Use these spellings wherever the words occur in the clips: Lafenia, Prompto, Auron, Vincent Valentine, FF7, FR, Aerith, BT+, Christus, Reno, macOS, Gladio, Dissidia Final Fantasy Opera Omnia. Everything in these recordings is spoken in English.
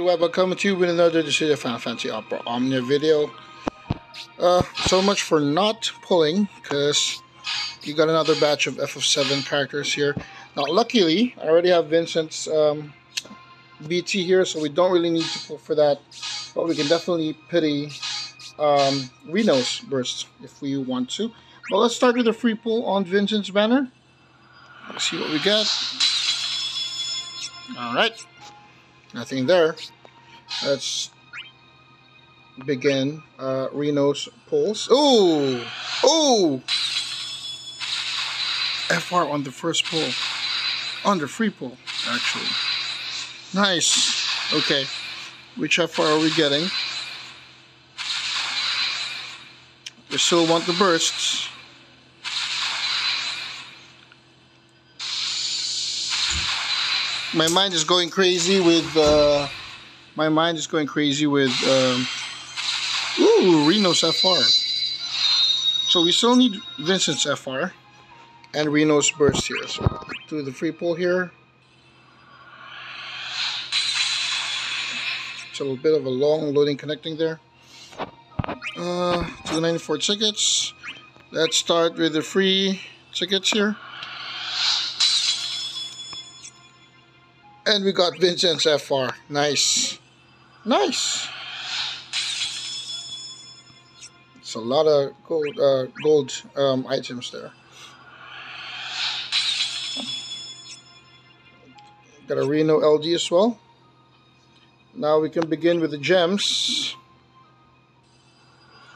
Welcome to you with another Dissidia Final Fantasy Opera Omnia video. So much for not pulling, because you got another batch of FF7 characters here. Now, luckily, I already have Vincent's BT here, so we don't really need to pull for that. But we can definitely pity Reno's burst if we want to. But let's start with a free pull on Vincent's banner. Let's see what we get. Alright, nothing there. Let's begin Reno's pulls. Oh! Oh! FR on the first pull. On the free pull, actually. Nice! Okay. Which FR are we getting? We still want the bursts. My mind is going crazy with ooh, Reno's FR. So we still need Vincent's FR and Reno's burst here. So do the free pull here. It's a little bit of a long loading connecting there. 294 tickets. Let's start with the free tickets here. And we got Vincent's FR. Nice. Nice. It's a lot of gold, items there. Got a Reno LD as well. Now we can begin with the gems.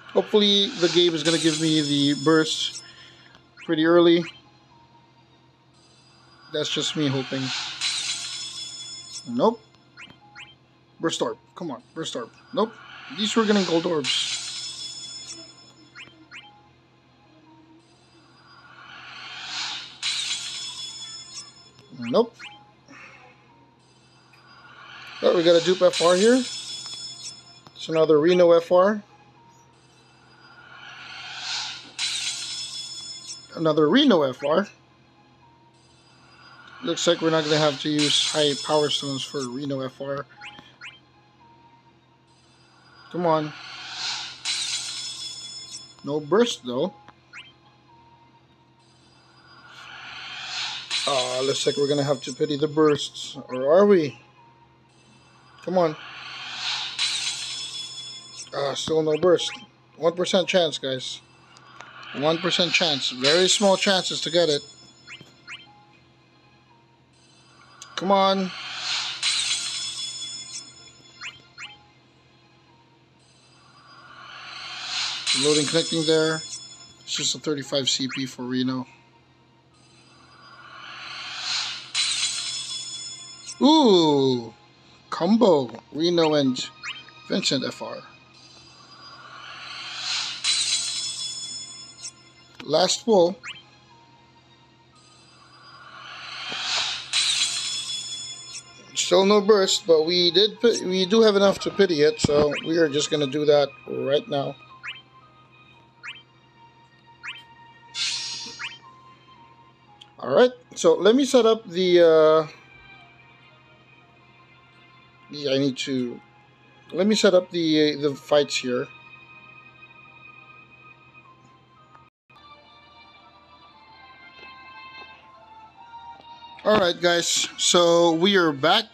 Hopefully the game is going to give me the burst pretty early. That's just me hoping. Nope. Burst orb. Come on. Burst orb. Nope. These were getting gold orbs. Nope. But we got a dupe FR here. It's another Reno FR. Another Reno FR. Looks like we're not going to have to use high power stones for Reno FR. Come on. No burst though. Looks like we're going to have to pity the bursts. Or are we? Come on. Still no burst. 1% chance, guys. 1% chance. Very small chances to get it. Come on. Loading, connecting there. It's just a 35 CP for Reno. Ooh. Combo. Reno and Vincent FR. Last pull. Still no burst, but we do have enough to pity it, so we are just gonna do that right now. All right, so let me set up the. Let me set up the fights here. Alright guys, so we are back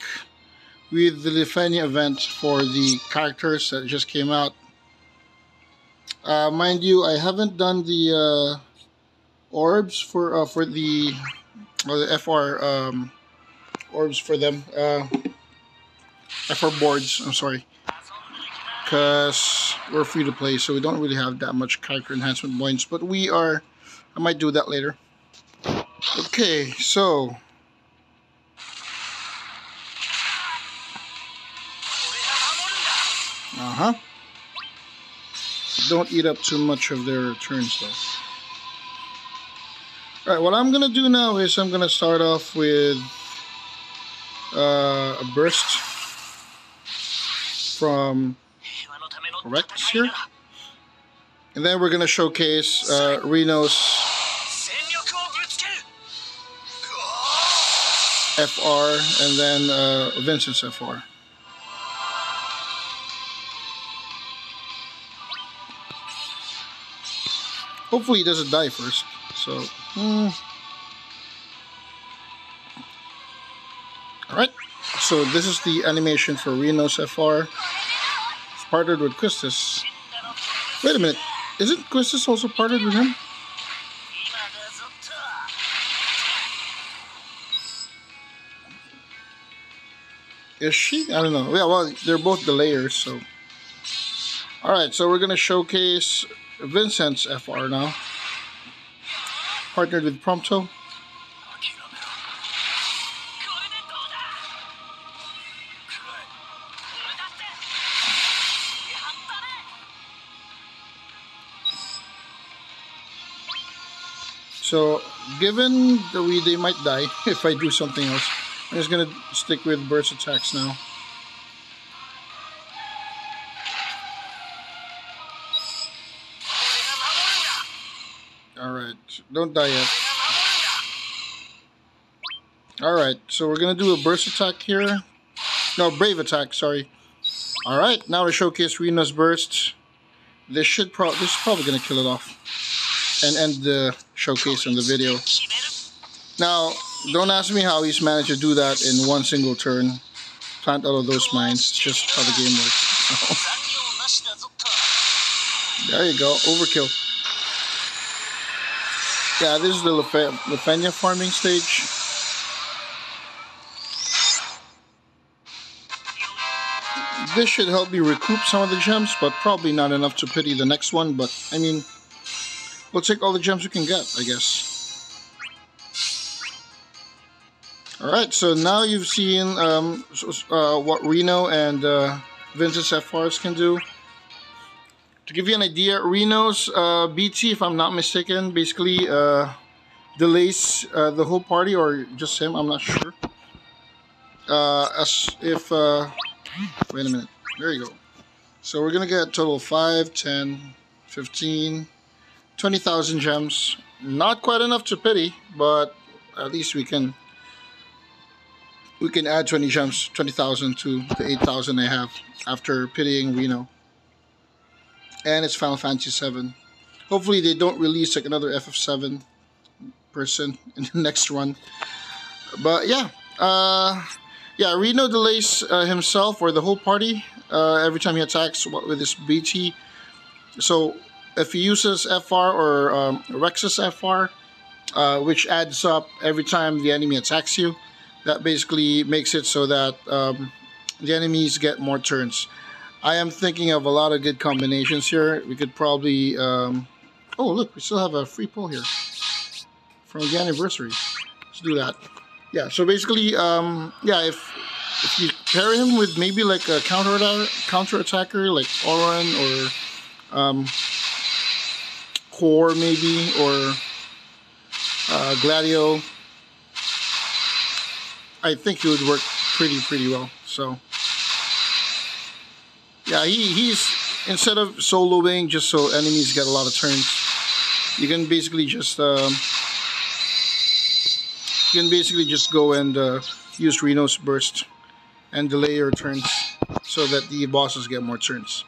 with the Lafenia event for the characters that just came out. Mind you, I haven't done the orbs for the, FR orbs for them, FR boards, I'm sorry, because we're free to play, so we don't really have that much character enhancement points, but we are, I might do that later. Okay, so... uh-huh. Don't eat up too much of their turns though. Alright, what I'm gonna do now is I'm gonna start off with a burst from Rex here. And then we're gonna showcase Reno's FR and then Vincent's FR. Hopefully he doesn't die first. So, alright. So this is the animation for Reno's FR. It's partnered with Christus. Wait a minute. Isn't Christus also partnered with him? Is she? I don't know. Yeah, well, they're both the layers, so... Alright, so we're going to showcase Vincent's FR now. Partnered with Prompto. So, given that they might die if I do something else, I'm just going to stick with burst attacks now. Alright, don't die yet. Alright, so we're going to do a burst attack here. No, brave attack, sorry. Alright, now to showcase Rena's burst. This is probably going to kill it off and end the showcase in the video. Now, don't ask me how he's managed to do that in one single turn. Plant all of those mines. It's just how the game works. So. There you go. Overkill. Yeah, this is the Lafenia farming stage. This should help me recoup some of the gems, but probably not enough to pity the next one. But, I mean, we'll take all the gems we can get, I guess. Alright, so now you've seen what Reno and Vincent's FRs can do. To give you an idea, Reno's BT, if I'm not mistaken, basically delays the whole party, or just him, I'm not sure. Wait a minute, there you go. So we're going to get a total of 5, 10, 15, 20,000 gems. Not quite enough to pity, but at least we can... We can add 20 gems, 20,000 to the 8,000 I have after pitying Reno. And it's Final Fantasy 7. Hopefully they don't release like another FF7 person in the next run. But yeah, Reno delays himself or the whole party every time he attacks with his BT. So if he uses FR or Rex's FR, which adds up every time the enemy attacks you, that basically makes it so that the enemies get more turns. I am thinking of a lot of good combinations here. We could probably... oh, look, we still have a free pull here from the anniversary. Let's do that. Yeah, so basically, if you pair him with maybe like a counter-attacker like Auron or Core maybe, or Gladio, I think it would work pretty well. So yeah, he's instead of soloing just so enemies get a lot of turns, you can basically just go and use Reno's burst and delay your turns so that the bosses get more turns,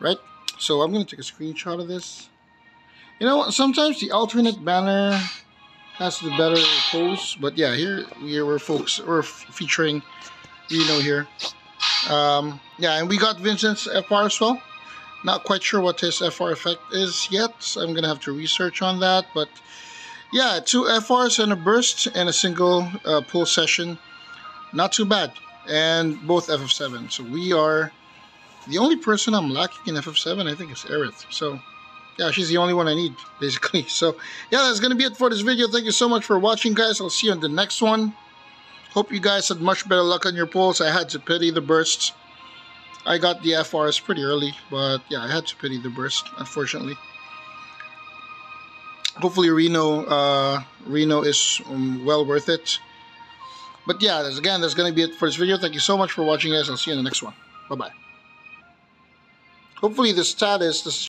right? So I'm gonna take a screenshot of this. You know what? Sometimes the alternate banner has the better pose, but yeah, here we're featuring Reno here. Yeah, and we got Vincent's FR as well. Not quite sure what his FR effect is yet, so I'm gonna have to research on that. But yeah, 2 FRs and a burst in a single pull session, not too bad. And both FF7, so we are the only person I'm lacking in FF7. I think it's Aerith. So. Yeah, she's the only one I need, basically. So, yeah, that's going to be it for this video. Thank you so much for watching, guys. I'll see you on the next one. Hope you guys had much better luck on your polls. I had to pity the bursts. I got the FRs pretty early, but yeah, I had to pity the burst, unfortunately. Hopefully Reno is well worth it. But yeah, that's going to be it for this video. Thank you so much for watching, guys. I'll see you in the next one. Bye-bye. Hopefully the stat is...